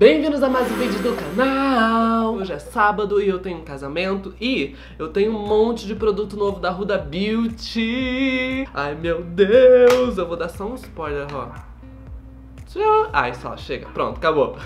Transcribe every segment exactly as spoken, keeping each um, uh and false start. Bem-vindos a mais um vídeo do canal! Hoje é sábado e eu tenho um casamento e eu tenho um monte de produto novo da Huda Beauty. Ai meu Deus, eu vou dar só um spoiler, ó. Ai, só, chega, pronto, acabou.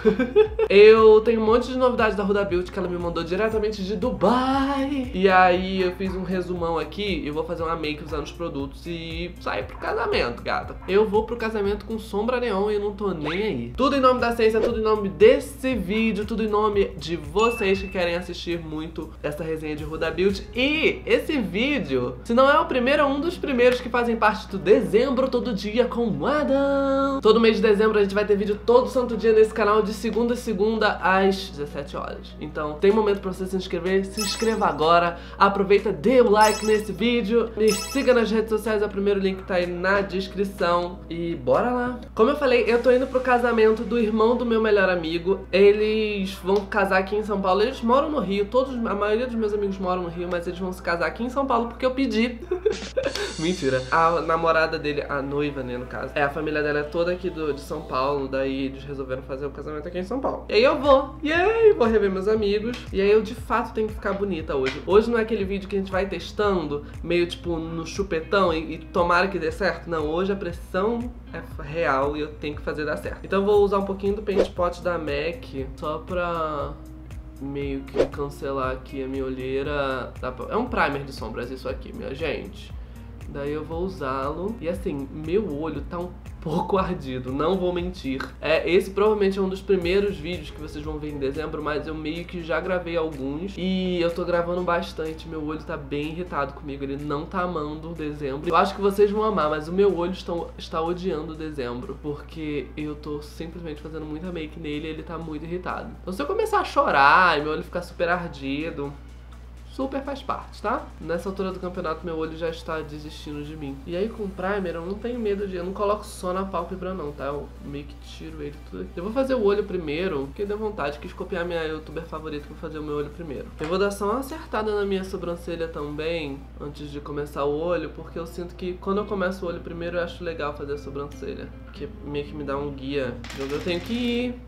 Eu tenho um monte de novidades da Huda Beauty que ela me mandou diretamente de Dubai. E aí eu fiz um resumão aqui. Eu vou fazer uma make usando os produtos e sair pro casamento, gata. Eu vou pro casamento com sombra neon e não tô nem aí. Tudo em nome da ciência, tudo em nome desse vídeo, tudo em nome de vocês que querem assistir muito essa resenha de Huda Beauty. E esse vídeo, se não é o primeiro, é um dos primeiros que fazem parte do dezembro todo dia com o Adam. Todo mês de dezembro a gente vai ter vídeo todo santo dia nesse canal, de segunda a segunda às dezessete horas. Então tem momento pra você se inscrever, se inscreva agora, aproveita, dê o like nesse vídeo, me siga nas redes sociais, é o primeiro link que tá aí na descrição e bora lá! Como eu falei, eu tô indo pro casamento do irmão do meu melhor amigo, eles vão casar aqui em São Paulo, eles moram no Rio, todos, a maioria dos meus amigos moram no Rio, mas eles vão se casar aqui em São Paulo porque eu pedi. Mentira, a namorada dele, a noiva, né, no caso, é, a família dela é toda aqui do, de São Paulo. Paulo, daí eles resolveram fazer o casamento aqui em São Paulo. E aí eu vou, e aí vou rever meus amigos. E aí eu de fato tenho que ficar bonita hoje. Hoje não é aquele vídeo que a gente vai testando, meio tipo no chupetão e, e tomara que dê certo. Não, hoje a pressão é real e eu tenho que fazer dar certo. Então eu vou usar um pouquinho do Paint Pot da MAC só pra meio que cancelar aqui a minha olheira. É um primer de sombras isso aqui, minha gente. Daí eu vou usá-lo. E assim, meu olho tá um pouco ardido, não vou mentir. É, esse provavelmente é um dos primeiros vídeos que vocês vão ver em dezembro, mas eu meio que já gravei alguns e eu tô gravando bastante. Meu olho tá bem irritado comigo, ele não tá amando dezembro. Eu acho que vocês vão amar, mas o meu olho estão, está odiando dezembro, porque eu tô simplesmente fazendo muita make nele e ele tá muito irritado. Então se eu começar a chorar e meu olho ficar super ardido, super faz parte, tá? Nessa altura do campeonato, meu olho já está desistindo de mim. E aí, com o primer, eu não tenho medo de... Eu não coloco só na pálpebra, não, tá? Eu meio que tiro ele tudo aqui. Eu vou fazer o olho primeiro, porque deu vontade. Quis copiar minha youtuber favorita, vou fazer o meu olho primeiro. Eu vou dar só uma acertada na minha sobrancelha também, antes de começar o olho, porque eu sinto que quando eu começo o olho primeiro, eu acho legal fazer a sobrancelha. Porque meio que me dá um guia de onde eu tenho que ir.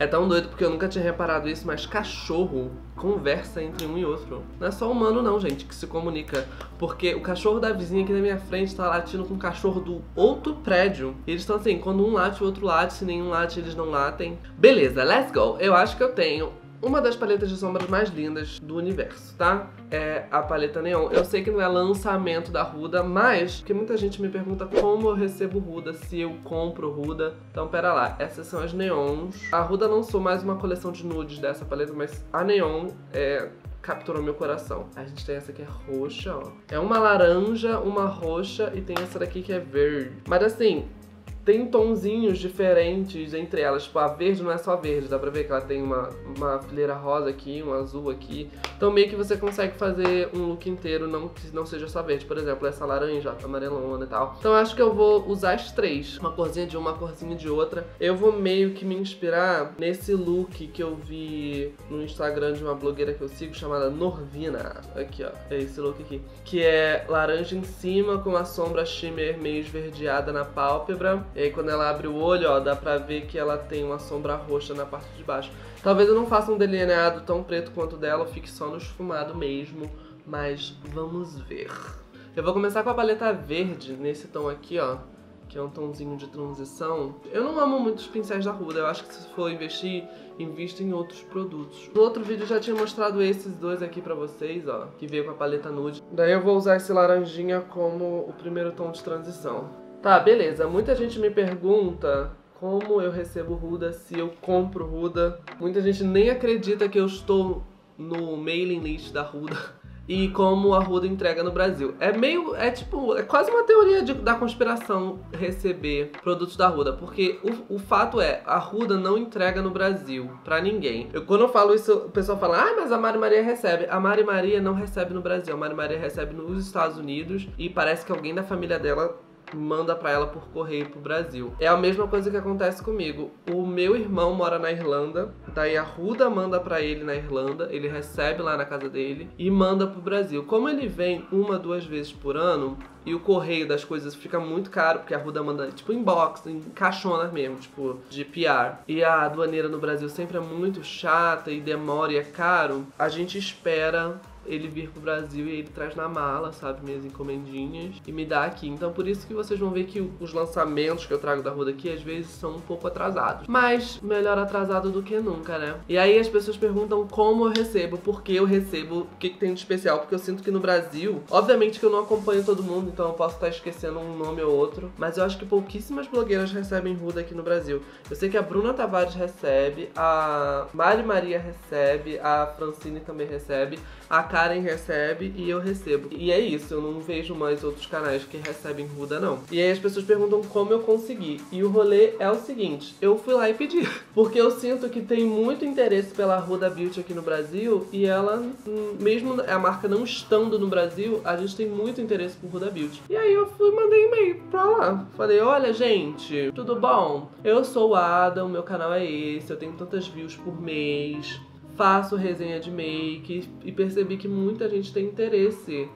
É tão doido porque eu nunca tinha reparado isso, mas cachorro conversa entre um e outro. Não é só humano não, gente, que se comunica. Porque o cachorro da vizinha aqui na minha frente tá latindo com o cachorro do outro prédio. E eles estão assim, quando um late, o outro late. Se nenhum late, eles não latem. Beleza, let's go. Eu acho que eu tenho uma das paletas de sombras mais lindas do universo, tá? É a paleta Neon. Eu sei que não é lançamento da Huda, mas porque muita gente me pergunta como eu recebo Huda, se eu compro Huda. Então pera lá, essas são as Neons. A Huda lançou mais uma coleção de nudes dessa paleta, mas a Neon é... capturou meu coração. A gente tem essa que é roxa, ó. É uma laranja, uma roxa e tem essa daqui que é verde. Mas assim... tem tonzinhos diferentes entre elas, tipo, a verde não é só verde, dá pra ver que ela tem uma, uma fileira rosa aqui, um azul aqui. Então meio que você consegue fazer um look inteiro, não que não seja só verde, por exemplo, essa laranja, amarelona e tal. Então eu acho que eu vou usar as três, uma corzinha de uma, uma corzinha de outra. Eu vou meio que me inspirar nesse look que eu vi no Instagram de uma blogueira que eu sigo, chamada Norvina. Aqui, ó, é esse look aqui, que é laranja em cima com uma sombra shimmer meio esverdeada na pálpebra. E aí quando ela abre o olho, ó, dá pra ver que ela tem uma sombra roxa na parte de baixo. Talvez eu não faça um delineado tão preto quanto dela, fique só no esfumado mesmo, mas vamos ver. Eu vou começar com a paleta verde, nesse tom aqui, ó, que é um tomzinho de transição. Eu não amo muito os pincéis da Huda, eu acho que se for investir, invisto em outros produtos. No outro vídeo eu já tinha mostrado esses dois aqui pra vocês, ó, que veio com a paleta nude. Daí eu vou usar esse laranjinha como o primeiro tom de transição. Tá, beleza. Muita gente me pergunta como eu recebo Huda, se eu compro Huda. Muita gente nem acredita que eu estou no mailing list da Huda e como a Huda entrega no Brasil. É meio, é tipo, é quase uma teoria de, da conspiração receber produtos da Huda, porque o, o fato é, a Huda não entrega no Brasil pra ninguém. Eu, quando eu falo isso, o pessoal fala, ah, mas a Mari Maria recebe. A Mari Maria não recebe no Brasil, a Mari Maria recebe nos Estados Unidos e parece que alguém da família dela manda pra ela por correio pro Brasil. É a mesma coisa que acontece comigo. O meu irmão mora na Irlanda, daí a Huda manda pra ele na Irlanda, ele recebe lá na casa dele e manda pro Brasil. Como ele vem uma, duas vezes por ano, e o correio das coisas fica muito caro, porque a Huda manda, tipo, inbox, em caixonas mesmo, tipo, de P R. E a aduaneira no Brasil sempre é muito chata e demora e é caro. A gente espera ele vir pro Brasil e ele traz na mala, sabe, minhas encomendinhas e me dá aqui. Então por isso que vocês vão ver que os lançamentos que eu trago da Huda aqui às vezes são um pouco atrasados. Mas melhor atrasado do que nunca, né? E aí as pessoas perguntam como eu recebo, por que eu recebo, o que que tem de especial, porque eu sinto que no Brasil, obviamente que eu não acompanho todo mundo, então eu posso estar esquecendo um nome ou outro, mas eu acho que pouquíssimas blogueiras recebem Huda aqui no Brasil. Eu sei que a Bruna Tavares recebe, a Mari Maria recebe, a Francine também recebe, a Karen Karen recebe e eu recebo. E é isso, eu não vejo mais outros canais que recebem Huda, não. E aí as pessoas perguntam como eu consegui. E o rolê é o seguinte, eu fui lá e pedi. Porque eu sinto que tem muito interesse pela Huda Beauty aqui no Brasil e ela, mesmo a marca não estando no Brasil, a gente tem muito interesse por Huda Beauty. E aí eu fui, mandei e-mail pra lá. Falei, olha gente, tudo bom? Eu sou o Adam, meu canal é esse, eu tenho tantas views por mês, faço resenha de make e percebi que muita gente tem interesse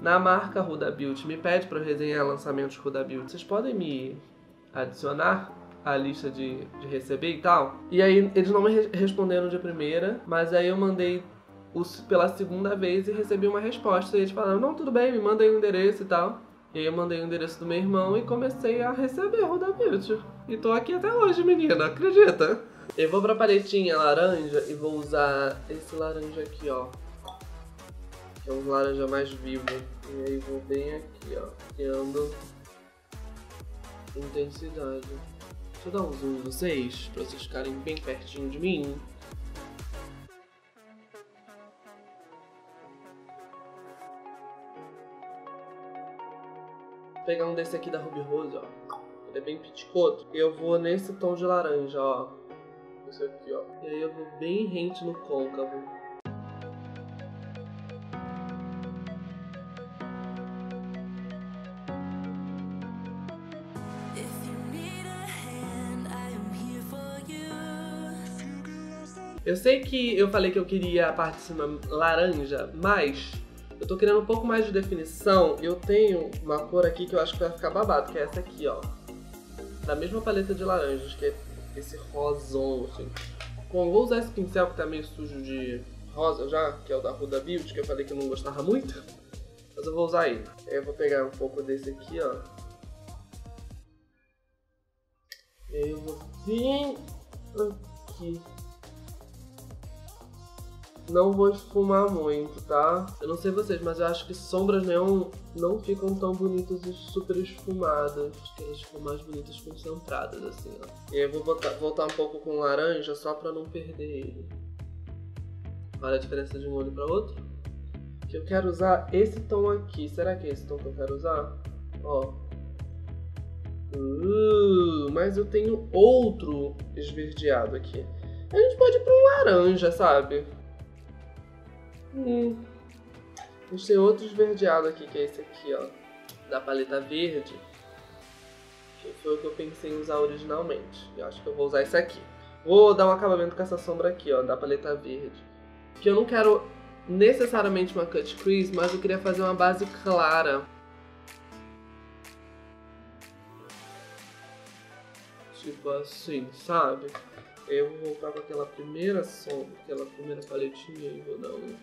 na marca Huda Beauty. Me pede para eu resenhar lançamentos Huda Beauty. Vocês podem me adicionar a lista de, de receber e tal? E aí eles não me responderam de primeira, mas aí eu mandei os, pela segunda vez e recebi uma resposta. E eles falaram, não, tudo bem, me manda aí o endereço e tal. E aí eu mandei o endereço do meu irmão e comecei a receber Huda Beauty. E tô aqui até hoje, menina, acredita? Eu vou pra paletinha laranja e vou usar esse laranja aqui, ó. Que é um laranja mais vivo. E aí vou bem aqui, ó, criando intensidade. Deixa eu dar um zoom em vocês, pra vocês ficarem bem pertinho de mim. Vou pegar um desse aqui da Ruby Rose, ó. Ele é bem piticoto. E eu vou nesse tom de laranja, ó. Isso aqui, ó. E aí eu vou bem rente no côncavo. Eu sei que eu falei que eu queria a parte de cima laranja, mas eu tô querendo um pouco mais de definição. Eu tenho uma cor aqui que eu acho que vai ficar babado, que é essa aqui, ó. Da mesma paleta de laranjas, que é esse rosão, assim. Bom, vou usar esse pincel que tá meio sujo de rosa já, que é o da Huda Beauty, que eu falei que eu não gostava muito. Mas eu vou usar ele. Eu vou pegar um pouco desse aqui, ó. E aí eu vou vir aqui. Não vou esfumar muito, tá? Eu não sei vocês, mas eu acho que sombras neon não ficam tão bonitas e super esfumadas. Acho que elas ficam mais bonitas concentradas, assim, ó. E aí eu vou botar, voltar um pouco com laranja só pra não perder ele. Olha a diferença de um olho pra outro. Que eu quero usar esse tom aqui. Será que é esse tom que eu quero usar? Ó. Uh, mas eu tenho outro esverdeado aqui. A gente pode ir pra um laranja, sabe? Hum. A gente tem outro esverdeado aqui, que é esse aqui, ó, da paleta verde, que foi o que eu pensei em usar originalmente. Eu acho que eu vou usar esse aqui. Vou dar um acabamento com essa sombra aqui, ó, da paleta verde, que eu não quero necessariamente uma cut crease, mas eu queria fazer uma base clara. Tipo assim, sabe? Eu vou voltar com aquela primeira sombra, aquela primeira paletinha e vou dar um...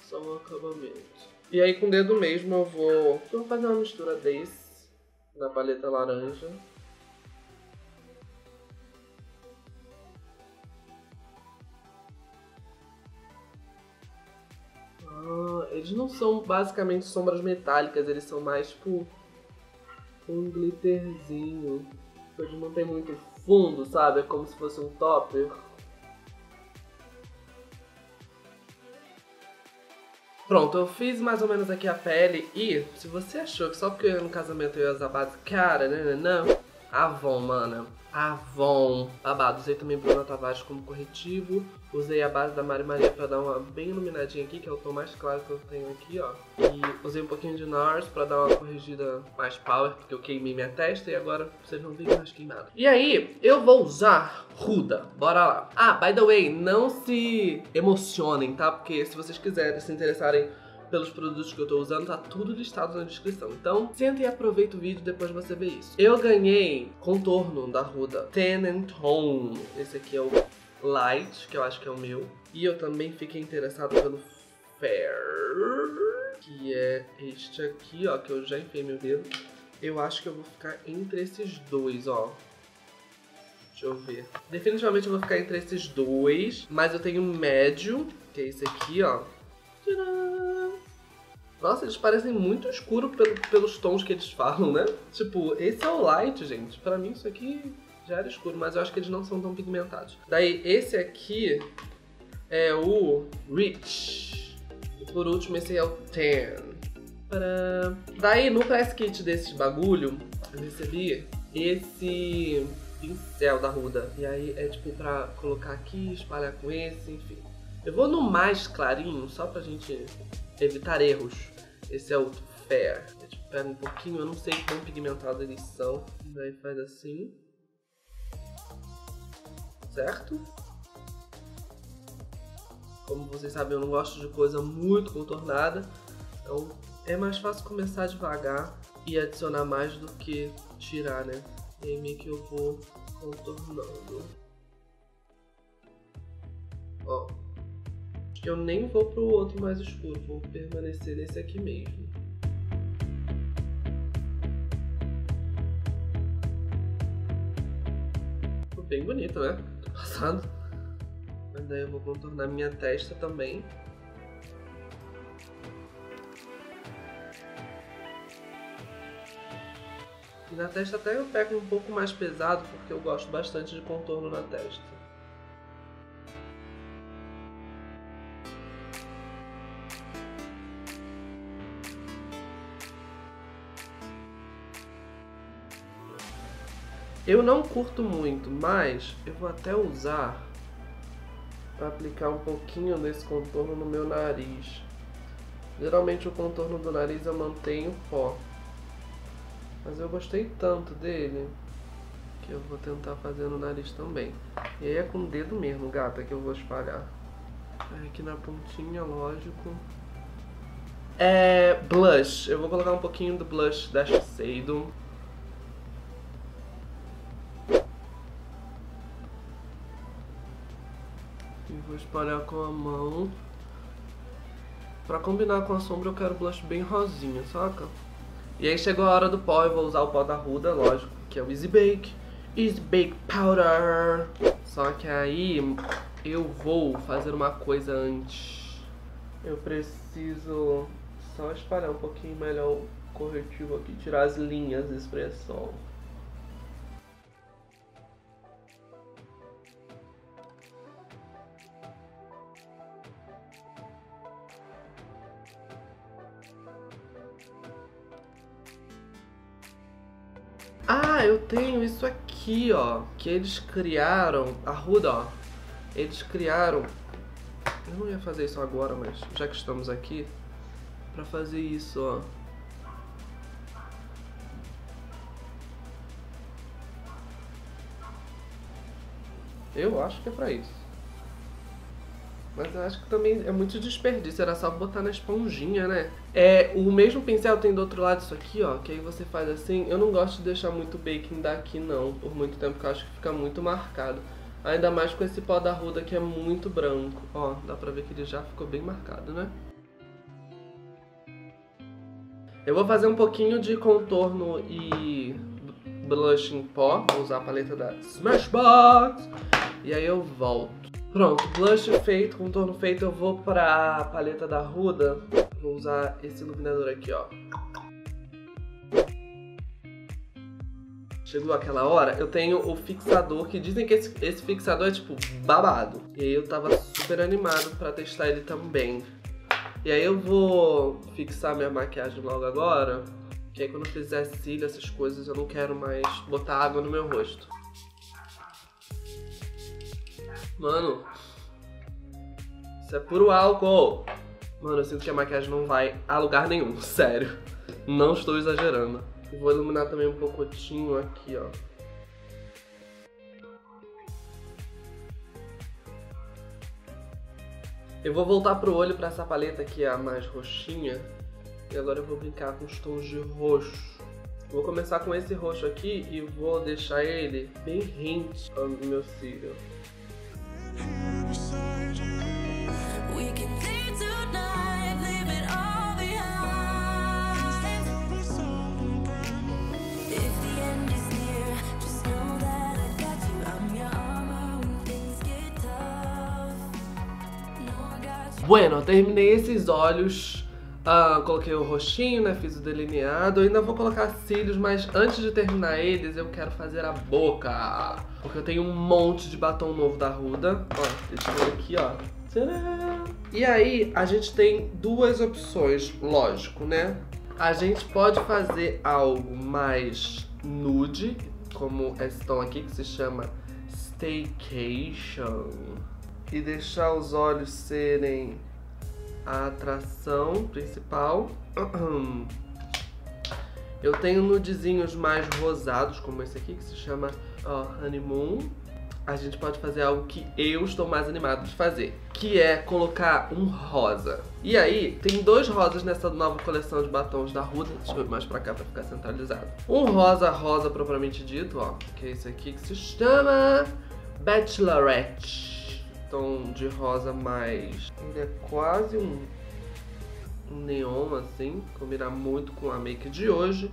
só um acabamento. E aí com o dedo mesmo eu vou... eu vou fazer uma mistura desse, da paleta laranja. Ah, eles não são basicamente sombras metálicas, eles são mais tipo... um glitterzinho. Eles não tem muito fundo, sabe? É como se fosse um topper. Pronto, eu fiz mais ou menos aqui a pele e se você achou que só porque eu ia no casamento eu ia usar base cara, né, né, não, Avon, mana. Avon. Babado. Usei também Bruna Tavares como corretivo. Usei a base da Mari Maria pra dar uma bem iluminadinha aqui, que é o tom mais claro que eu tenho aqui, ó. E usei um pouquinho de NARS pra dar uma corrigida mais power, porque eu queimei minha testa e agora vocês não veem mais queimado. E aí, eu vou usar Huda. Bora lá. Ah, by the way, não se emocionem, tá? Porque se vocês quiserem, se interessarem pelos produtos que eu tô usando, tá tudo listado na descrição. Então, senta e aproveita o vídeo, depois você vê isso. Eu ganhei contorno da Huda Tantour. Esse aqui é o Light, que eu acho que é o meu. E eu também fiquei interessado pelo Fair, que é este aqui, ó, que eu já enfiei meu dedo. Eu acho que eu vou ficar entre esses dois, ó. Deixa eu ver. Definitivamente eu vou ficar entre esses dois, mas eu tenho um médio, que é esse aqui, ó. Nossa, eles parecem muito escuro pelo, pelos tons que eles falam, né? Tipo, esse é o light, gente. Pra mim isso aqui já era escuro, mas eu acho que eles não são tão pigmentados. Daí, esse aqui é o Rich. E por último, esse é o Tan. Tcharam. Daí, no press kit desse bagulho, eu recebi esse pincel da Huda. E aí, é tipo pra colocar aqui, espalhar com esse, enfim. Eu vou no mais clarinho, só pra gente evitar erros. Esse é o Fair. A gente pega um pouquinho, eu não sei quão pigmentados eles são. Daí faz assim. Certo? Como vocês sabem, eu não gosto de coisa muito contornada. Então é mais fácil começar devagar e adicionar mais do que tirar, né? E aí meio que eu vou contornando. Ó. Eu nem vou pro outro mais escuro, vou permanecer nesse aqui mesmo. Ficou bem bonito, né? Tô passado. Mas daí eu vou contornar minha testa também. E na testa até eu pego um pouco mais pesado, porque eu gosto bastante de contorno na testa. Eu não curto muito, mas eu vou até usar para aplicar um pouquinho desse contorno no meu nariz. Geralmente o contorno do nariz eu mantenho pó, mas eu gostei tanto dele que eu vou tentar fazer no nariz também. E aí é com o dedo mesmo, gata, que eu vou espalhar. Aí aqui na pontinha, lógico. É blush. Eu vou colocar um pouquinho do blush da Shiseido. Vou espalhar com a mão. Pra combinar com a sombra eu quero blush bem rosinha, saca? E aí chegou a hora do pó, eu vou usar o pó da Huda, lógico, que é o Easy Bake. Easy Bake Powder. Só que aí eu vou fazer uma coisa antes. Eu preciso só espalhar um pouquinho melhor o corretivo aqui, tirar as linhas de expressão. Ah, eu tenho isso aqui, ó, que eles criaram, a Huda, ó, eles criaram, eu não ia fazer isso agora, mas já que estamos aqui, pra fazer isso, ó. Eu acho que é pra isso. Mas eu acho que também é muito desperdício, era só botar na esponjinha, né? É, o mesmo pincel tem do outro lado isso aqui, ó, que aí você faz assim. Eu não gosto de deixar muito baking daqui não, por muito tempo, porque eu acho que fica muito marcado. Ainda mais com esse pó da Huda que é muito branco, ó, dá pra ver que ele já ficou bem marcado, né? Eu vou fazer um pouquinho de contorno e blush em pó, vou usar a paleta da Smashbox, e aí eu volto. Pronto, blush feito, contorno feito, eu vou pra paleta da Huda, vou usar esse iluminador aqui, ó. Chegou aquela hora, eu tenho o fixador, que dizem que esse, esse fixador é tipo babado. E aí eu tava super animado pra testar ele também. E aí eu vou fixar minha maquiagem logo agora, E aí quando eu fizer cílio, essas coisas, eu não quero mais botar água no meu rosto. Mano, isso é puro álcool. Mano, eu sinto que a maquiagem não vai a lugar nenhum, sério. Não estou exagerando. Eu vou iluminar também um pouquinho aqui, ó. Eu vou voltar pro olho pra essa paleta aqui, a mais roxinha. E agora eu vou brincar com os tons de roxo. Vou começar com esse roxo aqui e vou deixar ele bem rente ao meu cílio. Bueno, terminei esses olhos, uh, coloquei o roxinho, né, fiz o delineado, ainda vou colocar cílios, mas antes de terminar eles eu quero fazer a boca, porque eu tenho um monte de batom novo da Huda, ó, deixa eu ver aqui, ó, tcharam! E aí a gente tem duas opções, lógico, né, a gente pode fazer algo mais nude, como esse tom aqui que se chama Staycation. E deixar os olhos serem a atração principal. Eu tenho nudezinhos mais rosados, como esse aqui, que se chama uh, Honeymoon. A gente pode fazer algo que eu estou mais animado de fazer, que é colocar um rosa. E aí, tem dois rosas nessa nova coleção de batons da Huda. Deixa eu ir mais pra cá pra ficar centralizado. Um rosa, rosa propriamente dito, ó, que é esse aqui, que se chama Bachelorette. Tom de rosa mais... Ele é quase um neon, assim. Combina muito com a make de hoje.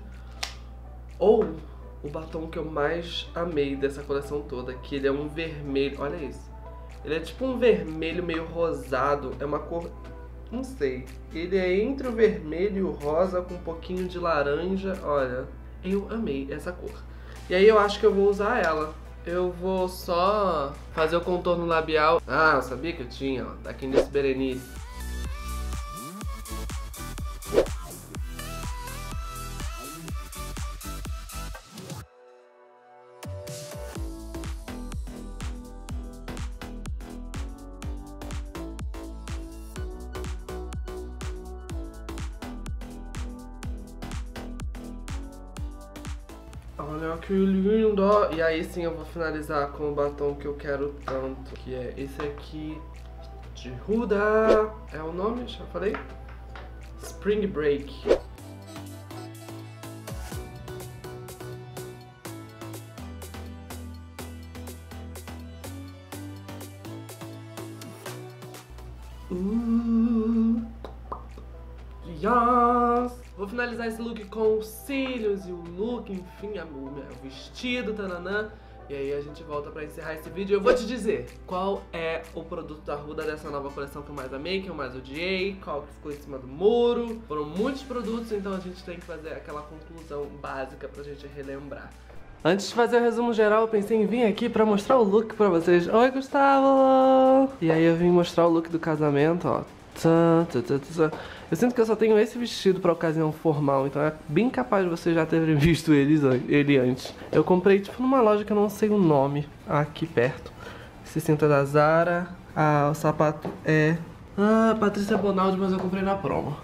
Ou o batom que eu mais amei dessa coleção toda, que ele é um vermelho. Olha isso. Ele é tipo um vermelho meio rosado. É uma cor... não sei. Ele é entre o vermelho e o rosa com um pouquinho de laranja. Olha, eu amei essa cor. E aí eu acho que eu vou usar ela. Eu vou só fazer o contorno labial. Ah, eu sabia que eu tinha, ó. Da Quem Disse Berenice. Olha que lindo! E aí sim eu vou finalizar com o batom que eu quero tanto, que é esse aqui de Huda. É o nome? Já falei? Spring Break. Hum. Yes! Vou finalizar esse look com os cílios e o look, enfim, a, o vestido, tananã. E aí a gente volta pra encerrar esse vídeo. Eu vou te dizer qual é o produto da Huda dessa nova coleção que eu mais amei, que eu mais odiei, qual que ficou em cima do muro. Foram muitos produtos, então a gente tem que fazer aquela conclusão básica pra gente relembrar. Antes de fazer o resumo geral, eu pensei em vir aqui pra mostrar o look pra vocês. Oi, Gustavo! E aí eu vim mostrar o look do casamento, ó. Eu sinto que eu só tenho esse vestido pra ocasião formal, então é bem capaz de vocês já terem visto eles, ele antes. Eu comprei tipo numa loja que eu não sei o nome, aqui perto. Esse cinto é da Zara, ah, o sapato é... Ah, Patrícia Bonaldi, mas eu comprei na promo.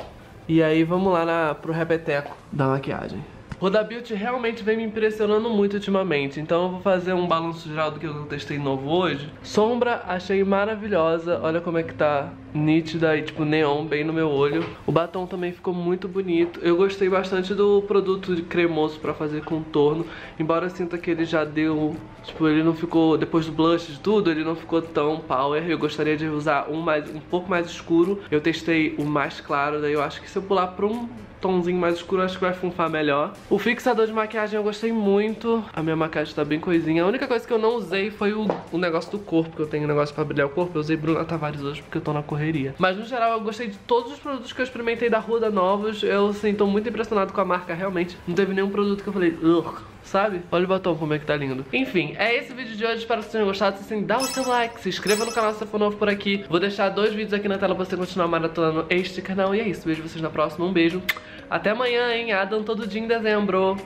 E aí vamos lá na, pro repeteco da maquiagem. Huda Beauty realmente vem me impressionando muito ultimamente, então eu vou fazer um balanço geral do que eu testei novo hoje. Sombra achei maravilhosa, olha como é que tá nítida e tipo neon bem no meu olho. O batom também ficou muito bonito, eu gostei bastante do produto de cremoso pra fazer contorno, embora eu sinta que ele já deu, tipo ele não ficou, depois do blush e tudo, ele não ficou tão power. Eu gostaria de usar um, mais, um pouco mais escuro, eu testei o mais claro, daí eu acho que se eu pular pra um tomzinho mais escuro, acho que vai funfar melhor. O fixador de maquiagem eu gostei muito. A minha maquiagem tá bem coisinha. A única coisa que eu não usei foi o, o negócio do corpo, que eu tenho um negócio pra brilhar o corpo. Eu usei Bruna Tavares hoje porque eu tô na correria. Mas no geral eu gostei de todos os produtos que eu experimentei da Huda novos. Eu, assim, tô muito impressionado com a marca, realmente. Não teve nenhum produto que eu falei, ugh. sabe? Olha o batom como é que tá lindo. Enfim, é esse vídeo de hoje. Espero que vocês tenham gostado. Se assim, dá o seu like, se inscreva no canal se for novo por aqui. Vou deixar dois vídeos aqui na tela pra você continuar maratonando este canal. E é isso, vejo vocês na próxima. Um beijo. Até amanhã, hein? Adam todo dia em dezembro.